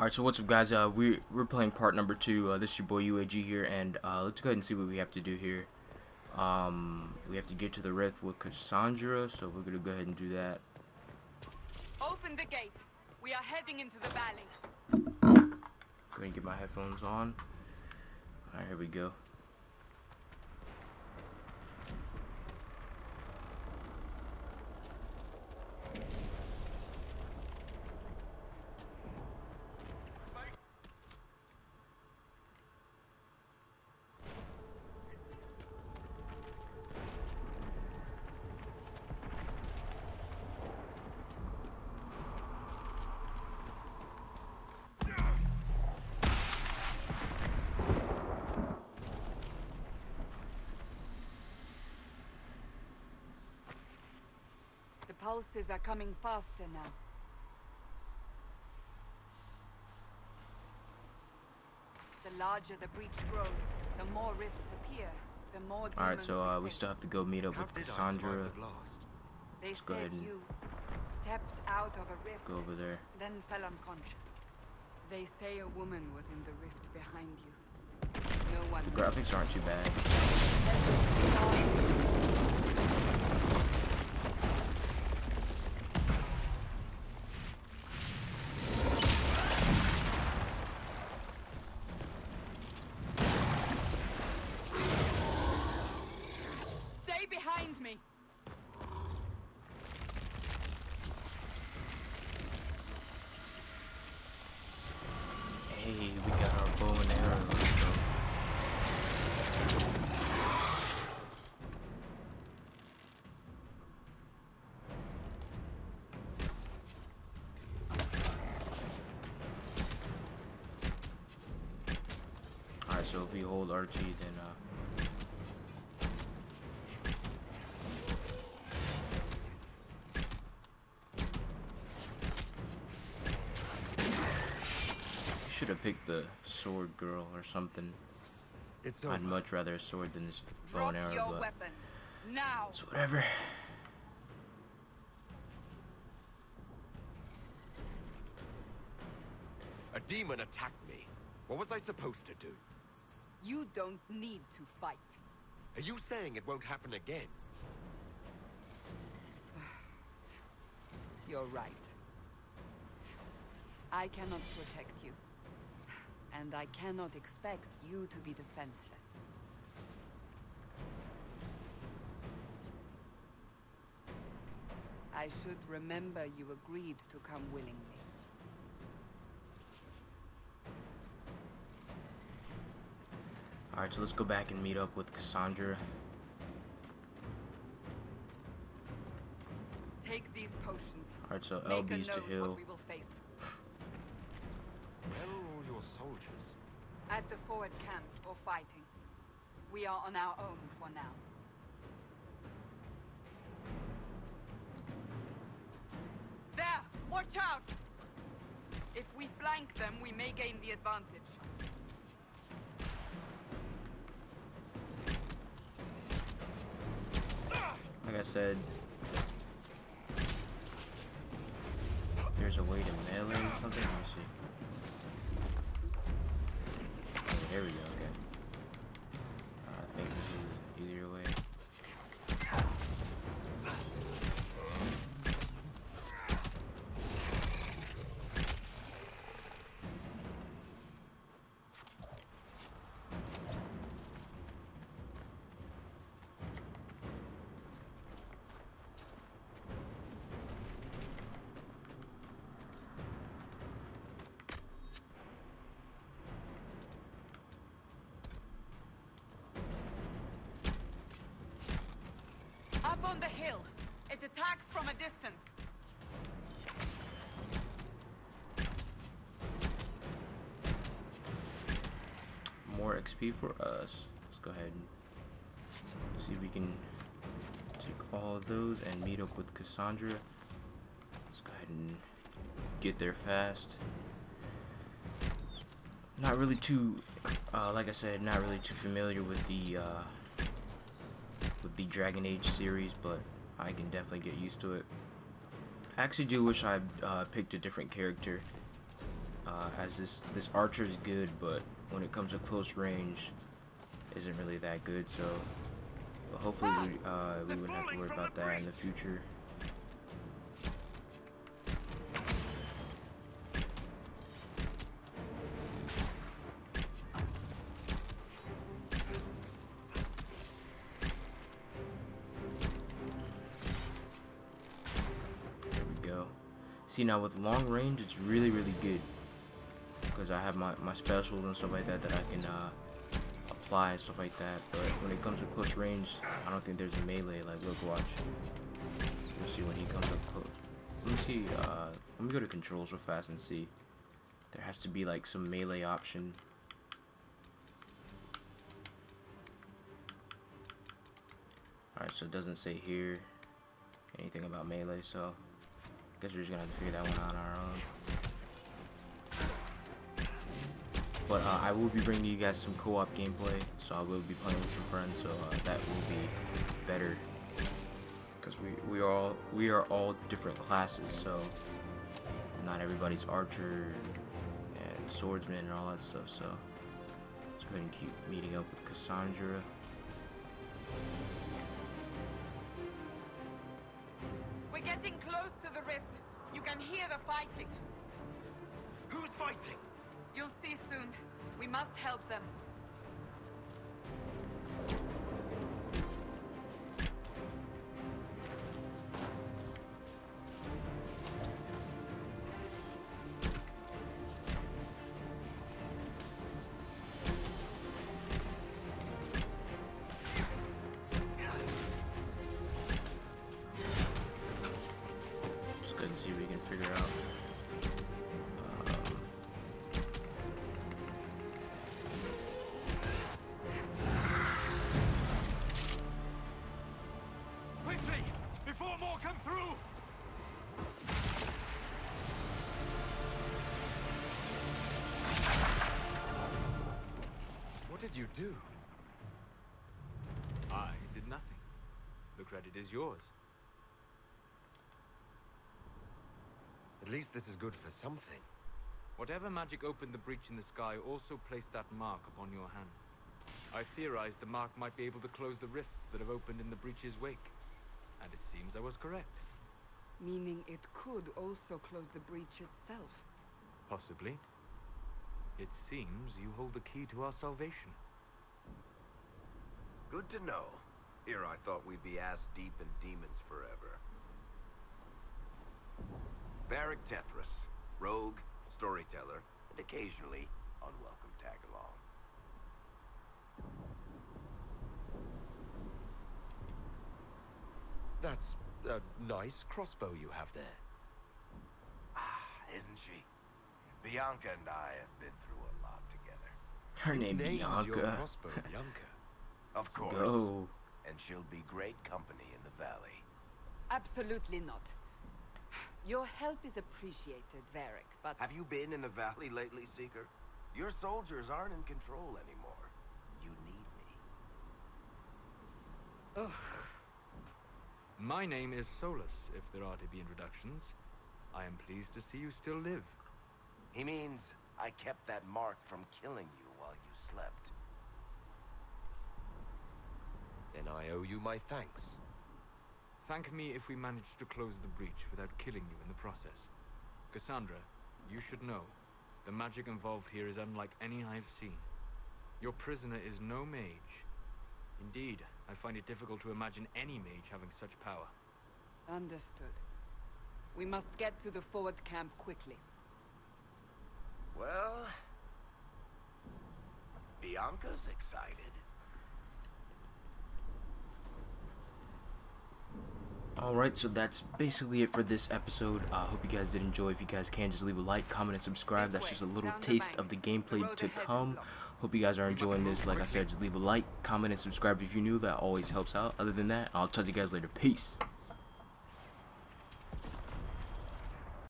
Alright, so what's up guys, we're playing part number 2, this is your boy UAG here, and let's go ahead and see what we have to do here. We have to get to the rift with Cassandra, so we're gonna go ahead and do that. Open the gate, we are heading into the valley. Go ahead and get my headphones on. Alright, here we go. Pulses are coming faster now. The larger the breach grows, the more rifts appear, the more. All right, so we still have to go meet up with Cassandra. Let's go ahead and you stepped out of a rift. Go over there. Then fell unconscious. They say a woman was in the rift behind you. No one. The graphics aren't too bad. So if we hold RG, then should have picked the sword girl or something. It's I'd much rather a sword than this bow and arrow, but weapon. Now. It's whatever. A demon attacked me. What was I supposed to do? You don't need to fight. Are you saying it won't happen again? You're right. I cannot protect you. And I cannot expect you to be defenseless. I should remember you agreed to come willingly. Alright, so let's go back and meet up with Cassandra. Take these potions. Alright, so LB's to heal. What we will face. Where are all your soldiers? At the forward camp or fighting. We are on our own for now. There! Watch out! If we flank them, we may gain the advantage. Like I said, there's a way to melee or something. Let me see. Oh, there we go. Okay. I think this is either way. Up on the hill. It attacks from a distance. More XP for us. Let's go ahead and see if we can take all of those and meet up with Cassandra. Let's go ahead and get there fast. Not really too, like I said, not really too familiar with the Dragon Age series, but I can definitely get used to it. I actually do wish I picked a different character as this archer is good, but when it comes to close range, isn't really that good. So hopefully we wouldn't have to worry about that in the future. See, now with long range, it's really good because I have my specials and stuff like that that I can apply and stuff like that. But when it comes to close range, I don't think there's a melee. Like, look, watch. Let's see when he comes up close. Let me see. Let me go to controls real fast and see. There has to be like some melee option. All right, so it doesn't say here anything about melee, so. Guess we're just gonna have to figure that one out on our own. But I will be bringing you guys some co-op gameplay, so I will be playing with some friends. So that will be better because we are all different classes. So not everybody's archer and swordsman and all that stuff. So let's go ahead and keep meeting up with Cassandra. We're getting close to the rift. You can hear the fighting. Who's fighting? You'll see soon. We must help them. See if we can figure out. Quickly, before more come through. What did you do? I did nothing. The credit is yours. At least this is good for something. Whatever magic opened the breach in the sky also placed that mark upon your hand. I theorized the mark might be able to close the rifts that have opened in the breach's wake. And it seems I was correct. Meaning it could also close the breach itself. Possibly. It seems you hold the key to our salvation. Good to know. Here I thought we'd be ass deep in demons forever. Varric Tethras, rogue, storyteller, and occasionally unwelcome tag-along. That's a nice crossbow you have there. Ah, isn't she? Bianca and I have been through a lot together. Her name Bianca. Your crossbow, Bianca. Of course. Go. And she'll be great company in the valley. Absolutely not. Your help is appreciated, Varric, but... Have you been in the valley lately, Seeker? Your soldiers aren't in control anymore. You need me. Ugh. My name is Solus, if there are to be introductions. I am pleased to see you still live. He means I kept that mark from killing you while you slept. Then I owe you my thanks. Thank me if we manage to close the breach without killing you in the process. Cassandra, you should know, the magic involved here is unlike any I have seen. Your prisoner is no mage. Indeed, I find it difficult to imagine any mage having such power. Understood. We must get to the forward camp quickly. Well... Bianca's excited. Alright, so that's basically it for this episode. I hope you guys did enjoy. If you guys can, just leave a like, comment, and subscribe. That's just a little taste of the gameplay to come. Hope you guys are enjoying this. Like I said, just leave a like, comment, and subscribe if you're new. That always helps out. Other than that, I'll talk to you guys later. Peace.